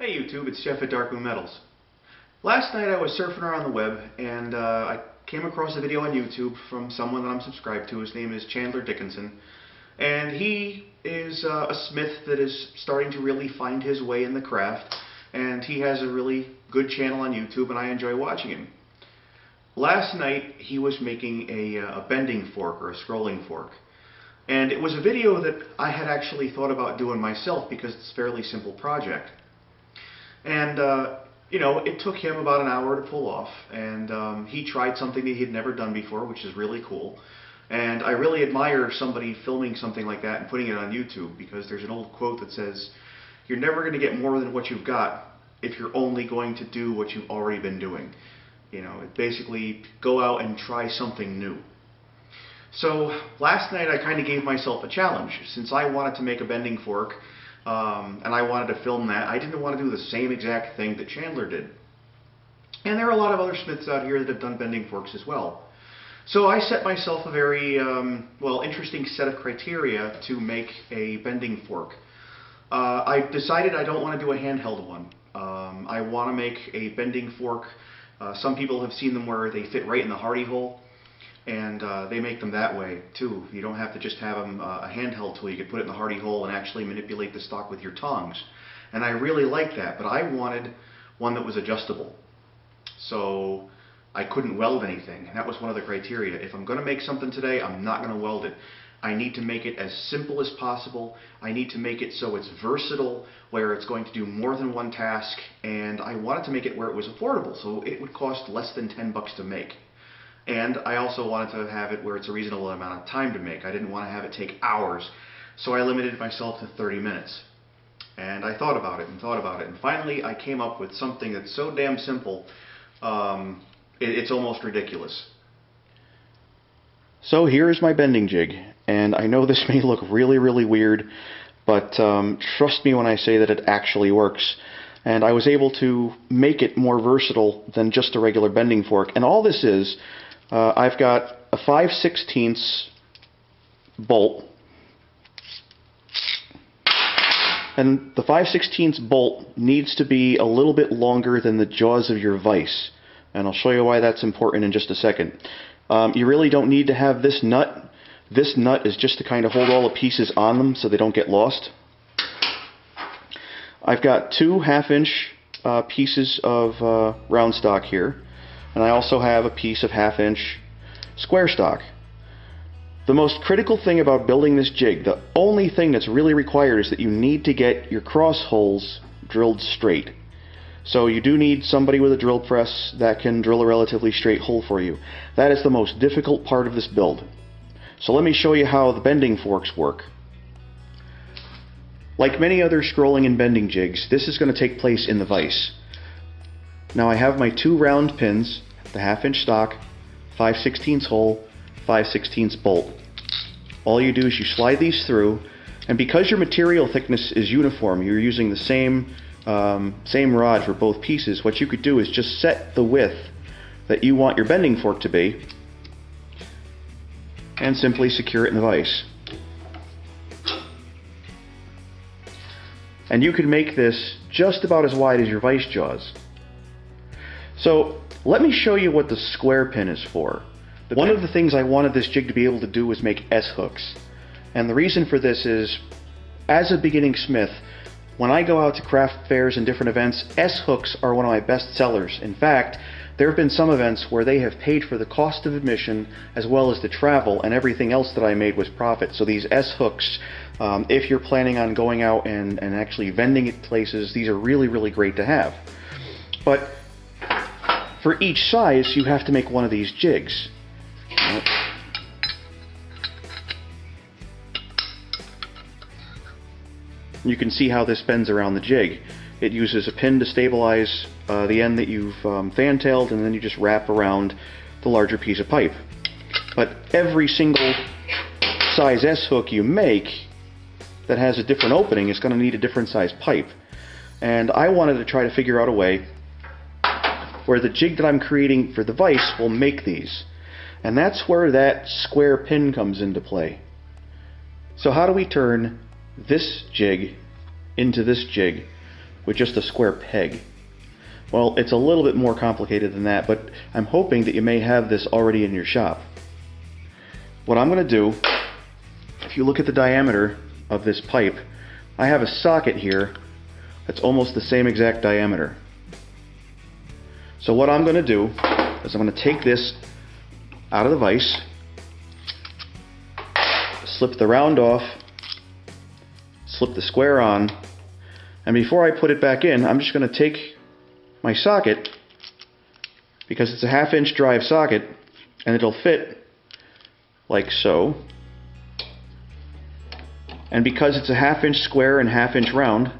Hey YouTube, it's Jeff at Darkmoon Metals. Last night I was surfing around the web and I came across a video on YouTube from someone that I'm subscribed to. His name is Chandler Dickinson, and he is a smith that is starting to really find his way in the craft, and he has a really good channel on YouTube and I enjoy watching him. Last night he was making a bending fork or a scrolling fork, and it was a video that I had actually thought about doing myself because it's a fairly simple project. And, you know, it took him about an hour to pull off, and he tried something that he had never done before, which is really cool. And I really admire somebody filming something like that and putting it on YouTube, because there's an old quote that says, you're never going to get more than what you've got if you're only going to do what you've already been doing. You know, basically go out and try something new. So last night I kind of gave myself a challenge. Since I wanted to make a bending fork, and I wanted to film that, I didn't want to do the same exact thing that Chandler did. And there are a lot of other smiths out here that have done bending forks as well. So I set myself a very, well, interesting set of criteria to make a bending fork. I decided I don't want to do a handheld one. I want to make a bending fork. Some people have seen them where they fit right in the hardy hole, and they make them that way too. You don't have to just have them a handheld tool. You could put it in the hardy hole and actually manipulate the stock with your tongs. And I really like that, but I wanted one that was adjustable. So I couldn't weld anything. That was one of the criteria. If I'm going to make something today, I'm not going to weld it. I need to make it as simple as possible. I need to make it so it's versatile, where it's going to do more than one task, and I wanted to make it where it was affordable, so it would cost less than $10 to make. And I also wanted to have it where it's a reasonable amount of time to make. I didn't want to have it take hours, so I limited myself to 30 minutes. And I thought about it, and finally I came up with something that's so damn simple, it's almost ridiculous. So here is my bending jig, and I know this may look really, really weird, but trust me when I say that it actually works. And I was able to make it more versatile than just a regular bending fork. And all this is, I've got a 5/16 bolt, and the 5/16 bolt needs to be a little bit longer than the jaws of your vise, and I'll show you why that's important in just a second. You really don't need to have this nut. This nut is just to kind of hold all the pieces on them so they don't get lost. I've got two half-inch pieces of round stock here, and I also have a piece of half-inch square stock. The most critical thing about building this jig, the only thing that's really required, is that you need to get your cross holes drilled straight. So you do need somebody with a drill press that can drill a relatively straight hole for you. That is the most difficult part of this build. So let me show you how the bending forks work. Like many other scrolling and bending jigs, this is going to take place in the vise. Now I have my two round pins, the half-inch stock, 5/16 hole, 5/16 bolt. All you do is you slide these through, and because your material thickness is uniform, you're using the same rod for both pieces, what you could do is just set the width that you want your bending fork to be, and simply secure it in the vise. And you can make this just about as wide as your vice jaws. So let me show you what the square pin is for. One of the things I wanted this jig to be able to do was make S-hooks. And the reason for this is, as a beginning smith, when I go out to craft fairs and different events, S-hooks are one of my best sellers. In fact, there have been some events where they have paid for the cost of admission as well as the travel, and everything else that I made was profit. So these S-hooks, if you're planning on going out and actually vending at places, these are really, really great to have. But for each size, you have to make one of these jigs. You can see how this bends around the jig. It uses a pin to stabilize the end that you've fantailed, and then you just wrap around the larger piece of pipe. But every single size S-hook you make that has a different opening is going to need a different size pipe. And I wanted to try to figure out a way where the jig that I'm creating for the vise will make these. And that's where that square pin comes into play. So how do we turn this jig into this jig? with just a square peg. Well, it's a little bit more complicated than that, but I'm hoping that you may have this already in your shop. What I'm going to do, if you look at the diameter of this pipe, I have a socket here that's almost the same exact diameter. So what I'm going to do is I'm going to take this out of the vise, slip the round off, slip the square on, and before I put it back in, I'm just going to take my socket, because it's a 1/2 inch drive socket, and it'll fit like so. And because it's a 1/2 inch square and 1/2 inch round,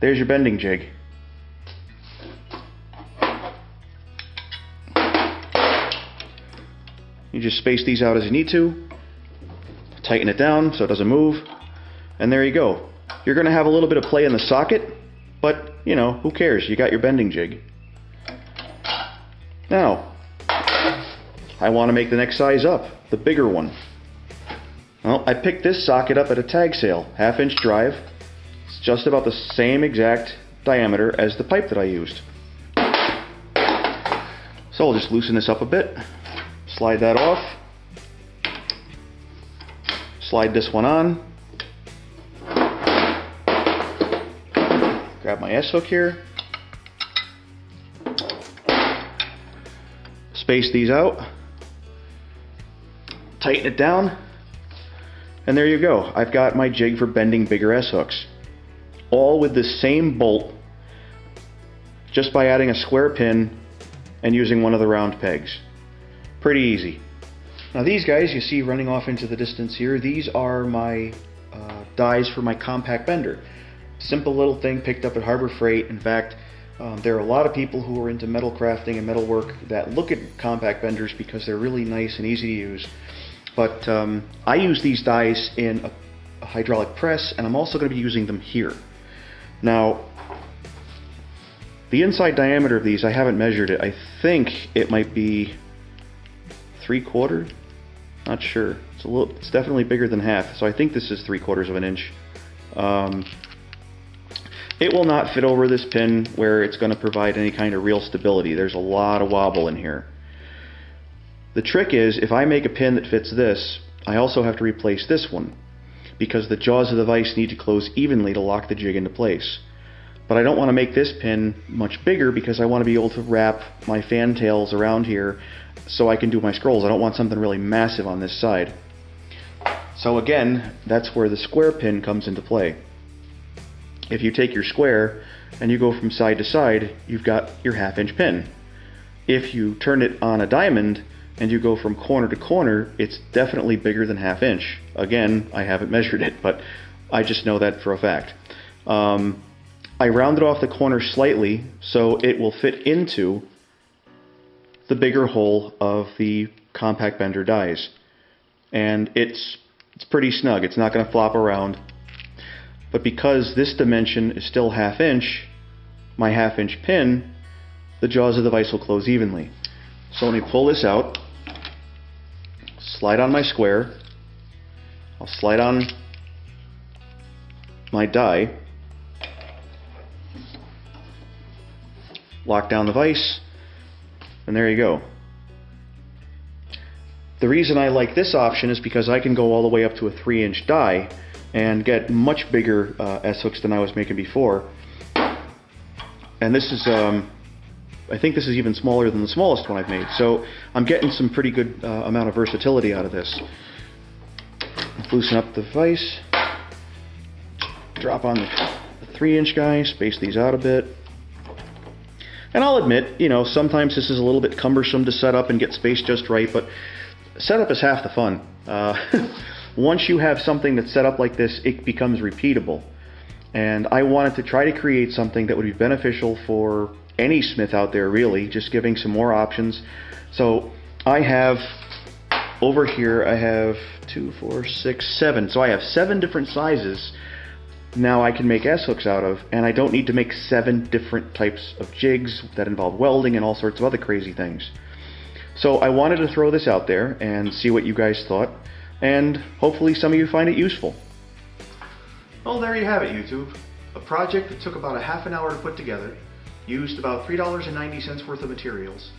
there's your bending jig. You just space these out as you need to, tighten it down so it doesn't move, and there you go. You're going to have a little bit of play in the socket, but, you know, who cares? You got your bending jig. Now, I want to make the next size up, the bigger one. Well, I picked this socket up at a tag sale, 1/2 inch drive. It's just about the same exact diameter as the pipe that I used. So I'll just loosen this up a bit, slide that off, slide this one on, grab my S-hook here, space these out, tighten it down, and there you go. I've got my jig for bending bigger S-hooks, all with the same bolt, just by adding a square pin and using one of the round pegs. Pretty easy. Now these guys you see running off into the distance here, these are my dies for my compact bender. Simple little thing picked up at Harbor Freight. In fact, there are a lot of people who are into metal crafting and metal work that look at compact benders because they're really nice and easy to use. But I use these dies in a hydraulic press, and I'm also going to be using them here. Now, the inside diameter of these, I haven't measured it. I think it might be 3/4. Not sure. It's definitely bigger than 1/2. So I think this is 3/4 of an inch. It will not fit over this pin where it's going to provide any kind of real stability. There's a lot of wobble in here. The trick is, if I make a pin that fits this, I also have to replace this one, because the jaws of the vise need to close evenly to lock the jig into place. But I don't want to make this pin much bigger because I want to be able to wrap my fantails around here so I can do my scrolls. I don't want something really massive on this side. So again, that's where the square pin comes into play. If you take your square and you go from side to side, you've got your 1/2 inch pin. If you turn it on a diamond and you go from corner to corner, it's definitely bigger than 1/2 inch. Again, I haven't measured it, but I just know that for a fact. I rounded off the corner slightly so it will fit into the bigger hole of the compact bender dies. And it's pretty snug. It's not going to flop around. But because this dimension is still 1/2 inch, my 1/2 inch pin, the jaws of the vise will close evenly. So let me pull this out, slide on my square, I'll slide on my die, lock down the vise, and there you go. The reason I like this option is because I can go all the way up to a 3-inch die and get much bigger S-hooks than I was making before. And this is, I think this is even smaller than the smallest one I've made, so I'm getting some pretty good amount of versatility out of this. Loosen up the vise, drop on the 3-inch guy, space these out a bit. And I'll admit, you know, sometimes this is a little bit cumbersome to set up and get space just right, but setup is half the fun. Once you have something that's set up like this, it becomes repeatable. And I wanted to try to create something that would be beneficial for any smith out there, really, just giving some more options. So I have, over here, I have 2, 4, 6, 7. So I have 7 different sizes now I can make S-hooks out of, and I don't need to make 7 different types of jigs that involve welding and all sorts of other crazy things. So I wanted to throw this out there and see what you guys thought, and hopefully some of you find it useful. Well, there you have it, YouTube. A project that took about a half an hour to put together, used about $3.90 worth of materials,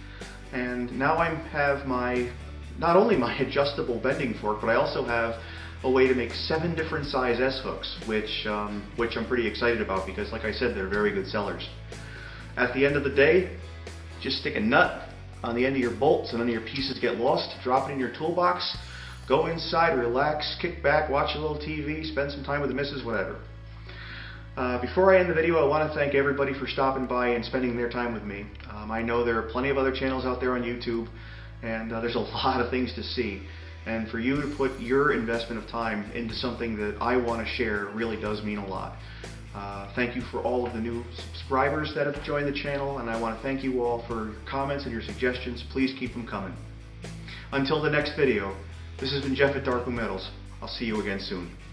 and now I have not only my adjustable bending fork, but I also have a way to make 7 different size S-hooks, which I'm pretty excited about because, like I said, they're very good sellers. At the end of the day, just stick a nut on the end of your bolts and none of your pieces get lost, drop it in your toolbox, go inside, relax, kick back, watch a little TV, spend some time with the missus, whatever. Before I end the video, I want to thank everybody for stopping by and spending their time with me. I know there are plenty of other channels out there on YouTube, and there's a lot of things to see. And for you to put your investment of time into something that I want to share really does mean a lot. Thank you for all of the new subscribers that have joined the channel, and I want to thank you all for your comments and your suggestions. Please keep them coming. Until the next video, this has been Jeff at Darkmoon Metals. I'll see you again soon.